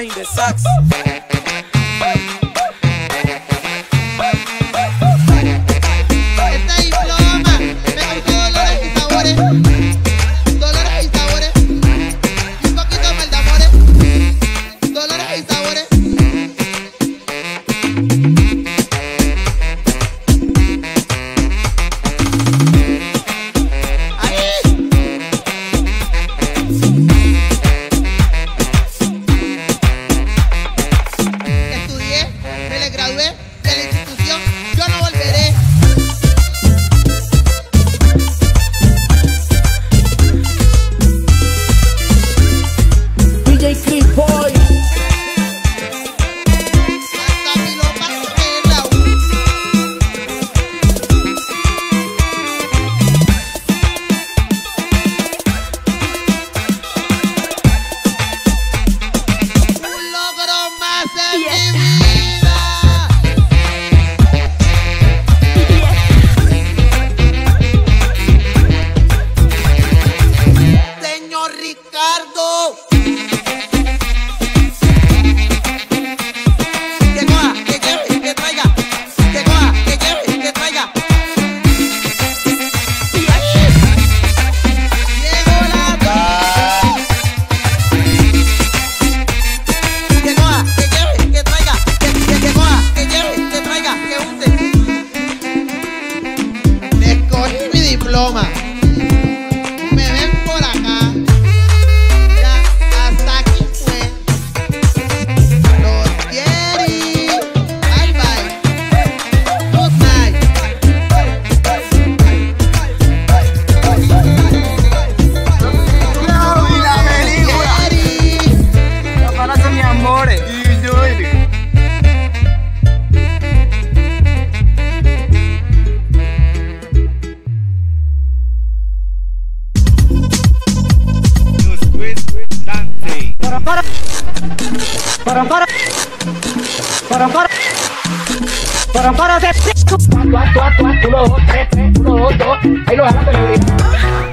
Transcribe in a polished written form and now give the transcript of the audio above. playing the sax. Para, 1, 2, 3, 1, 2, ahí lo agarran.